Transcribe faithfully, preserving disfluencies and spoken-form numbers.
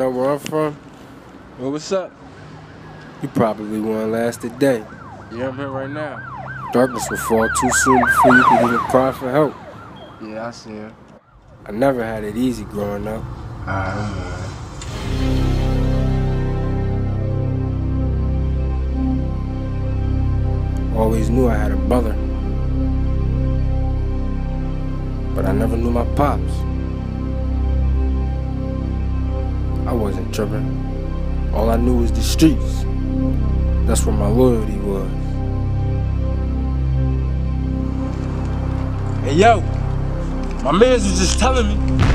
know where I'm from? Well, what's up? You probably won't last a day. Yeah, I'm here right now. Darkness will fall too soon before you can even cry for help. Yeah, I see him. I never had it easy growing up. Alright, always knew I had a brother, but I never knew my pops. I wasn't tripping. All I knew was the streets. That's where my loyalty was. Hey yo, my mans was just telling me.